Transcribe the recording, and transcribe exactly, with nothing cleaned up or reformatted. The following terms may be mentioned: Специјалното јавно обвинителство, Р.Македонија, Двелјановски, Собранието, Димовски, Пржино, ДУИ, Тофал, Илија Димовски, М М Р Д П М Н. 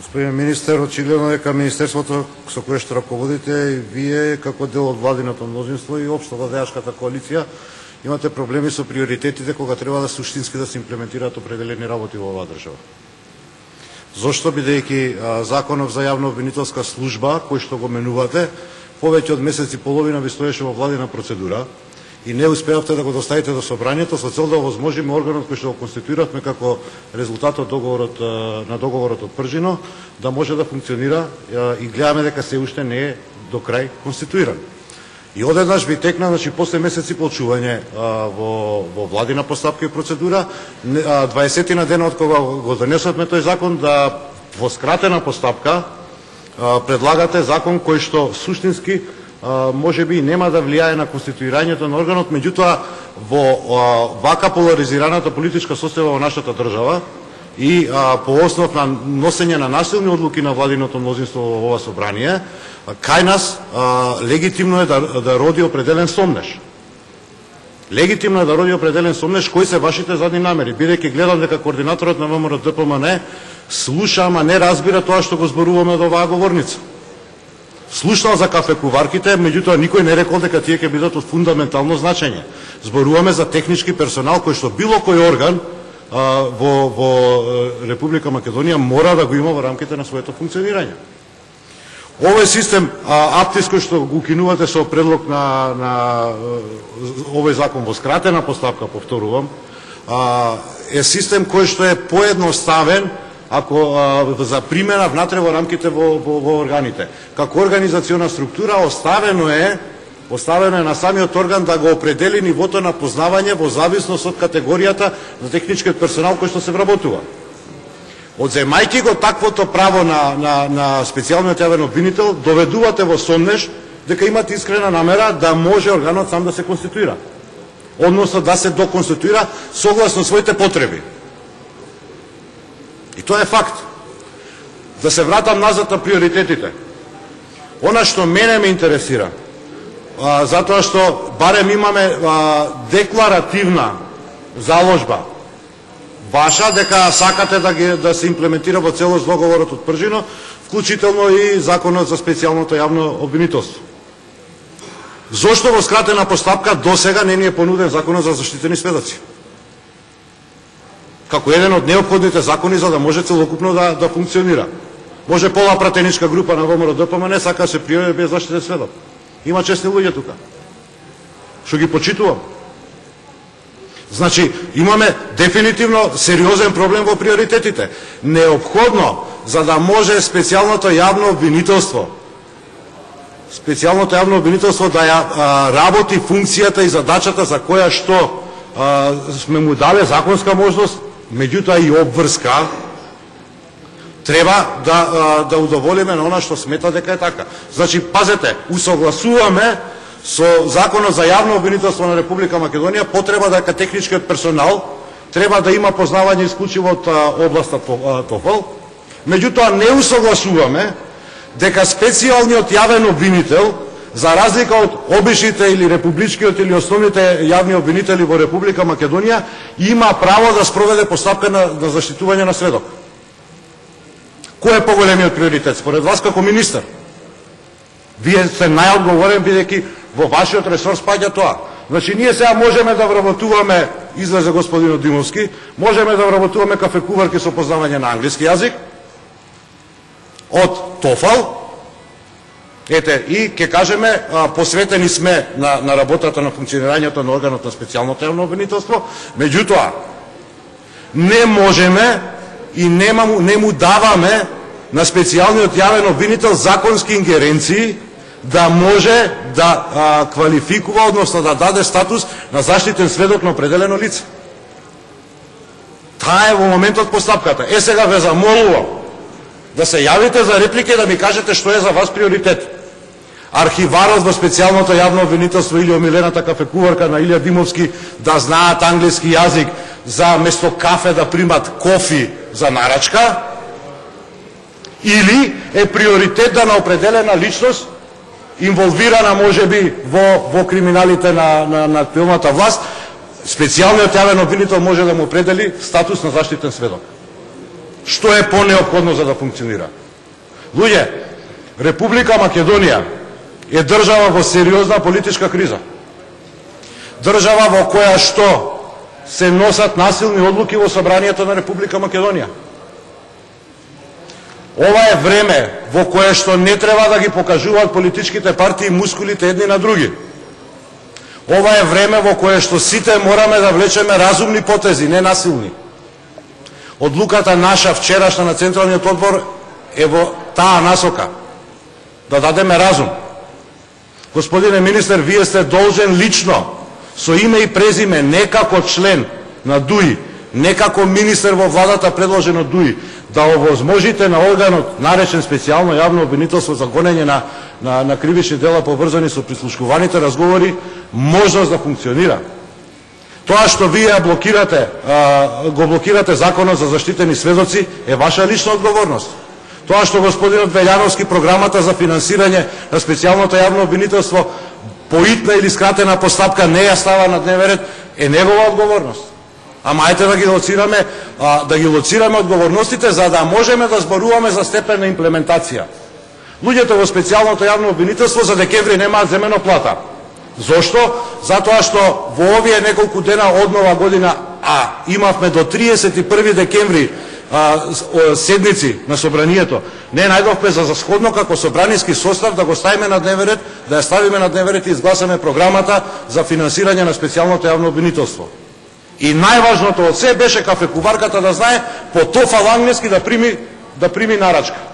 Господин министер, очигледно дека министерството со кое што раководите и вие како дел од владиното мнозинство и општо владејашката коалиција имате проблеми со приоритетите кога треба да суштински да се имплементираат определени работи во оваа држава. Зошто бидејќи законот за јавно обвинителска служба кој што го менувате повеќе од месец и половина ви стоеше во владина процедура и не успеавте да го доставите до собранието со цел да овозможиме органот кој што го конституиравме како резултат од договорот на договорот од Пржино да може да функционира и гледаме дека се уште не е до крај конституиран. И одеднаш би текна, значи после месеци почување во во владина постапка и процедура, дваесет на ден од кога го донесовме тој закон да во скратена постапка предлагате закон кој што суштински може би нема да влијае на конституирањето на органот, меѓутоа во вака поларизираната политичка состојба во нашата држава и по основ на носење на насилни одлуки на владиното мнозинство во ова собрание, кај нас легитимно е да, да роди определен сомнеш. Легитимно е да роди определен сомнеш кои се вашите задни намери, бидејќи гледам дека координаторот на М М Р Д П М Н слуша, ама не разбира тоа што го зборуваме од оваа говорница. Слушнал за кафекуварките, меѓутоа никој не рекол дека тие ќе бидат од фундаментално значење. Зборуваме за технички персонал кој што било кој орган а, во, во Република Македонија мора да го има во рамките на своето функционирање. Овој систем аптис кој што го укинувате со предлог на, на овој закон во скратена постапка, повторувам, а, е систем кој што е поедноставен ако а, за примена внатре во рамките во, во, во органите. Како организациона структура оставено е, оставено е на самиот орган да го определи нивото на познавање во зависност од категоријата за техничкиот персонал кој што се вработува. Одземајќи го таквото право на, на, на специјалниот јавен обвинител, доведувате во сомнеш дека имате искрена намера да може органот сам да се конституира, односно да се доконституира согласно своите потреби. И тоа е факт. Да се вратам назад на приоритетите. Она што мене ме интересира, а, затоа што барем имаме а, декларативна заложба ваша, дека сакате да, ги, да се имплементира во целост договорот од Пржино, вклучително и законот за специјалното јавно обвинителство. Зошто во скратена постапка досега не ни е понуден законот за заштитени сведоци? Како еден од неопходните закони за да може целокупно да, да функционира. Може пола пратеничка група на М М Р Д П М Н сака се пријави без заштитен сведок. Има честни луѓе тука, што ги почитувам. Значи, имаме дефинитивно сериозен проблем во приоритетите. Неопходно, за да може специјалното јавно обвинителство, специјалното јавно обвинителство да ја, а, работи функцијата и задачата за која што а, сме му дале законска можност, меѓутоа и обврска, треба да, да удоволиме на она што смета дека е така. Значи, пазете, усогласуваме со Законот за јавно обвинителство на Република Македонија потреба дека техничкиот персонал треба да има познавање исклучиво од областа Тофал, меѓутоа не усогласуваме дека специјалниот јавен обвинител, за разлика од обичните или републичкиот или основните јавни обвинители во Република Македонија, има право да спроведе постапка на, на заштитување на сведок. Кој е поголемиот приоритет според вас како министер? Вие сте најодговорен бидејќи во вашиот ресор спаѓа тоа. Значи ние сега можеме да вработуваме, излезе господинот Димовски, можеме да вработуваме кафекуварки со познавање на англиски јазик од Тофал. Ете, и ќе кажеме, а, посветени сме на, на работата на функционирањето на органот на специјалното јавно обвинителство, меѓутоа, не можеме и нема, не му даваме на специјалниот јавен обвинител законски ингеренции да може да а, квалификува, односно да даде статус на заштитен сведок на определено лице. Таа е во моментот постапката. Е, сега ве замолувам да се јавите за реплики и да ми кажете што е за вас приоритет. Архиварот во специјалното јавно обвинителство или омилената кафекуварка на Илија Димовски да знаат англиски јазик, за место кафе да примат кофи за нарачка, или е приоритет да на определена личност инволвирана можеби во во криминалите на на на актуелната власт, специјалниот јавен обвинител може да му определи статус на заштитен сведок. што е понеопходно за да функционира. Луѓе, Република Македонија е држава во сериозна политичка криза. Држава во која што се носат насилни одлуки во Собранието на Република Македонија. Ова е време во кое што не треба да ги покажуваат политичките партии мускулите едни на други. Ова е време во кое што сите мораме да влечеме разумни потези, не насилни. Одлуката наша вчерашна на Централниот одбор е во таа насока. Да дадеме разум. Господине министер, вие сте должен лично, со име и презиме, не како член на ДУИ, не како министер во владата предложен од ДУИ, да овозможите на органот, наречен специјално јавно обвинителство за гонење на, на, на кривични дела поврзани со прислушкуваните разговори, можност да функционира. Тоа што вие блокирате, а, го блокирате законот за заштитени сведоци е ваша лична одговорност. Тоа што господинот Двелјановски програмата за финансирање на специјалното јавно обвинителство поитна или скратена постапка не ја става на дневен ред е негова одговорност. Ама ајте да ги лоцираме, а, да ги лоцираме одговорностите за да можеме да зборуваме за степен на имплементација. Луѓето во специјалното јавно обвинителство за декември немаат земено плата. Зошто? Затоа што во овие неколку дена од нова година, а имавме до триесет и први декември а, седници на Собранието, не најдовме за засходно како собранијски состав да го ставиме на дневен ред, да ја ставиме на дневен ред и изгласаме програмата за финансирање на специјалното јавно обвинителство. И најважното од се беше кафекуварката да знае по Тофал англиски да прими, да прими нарачка.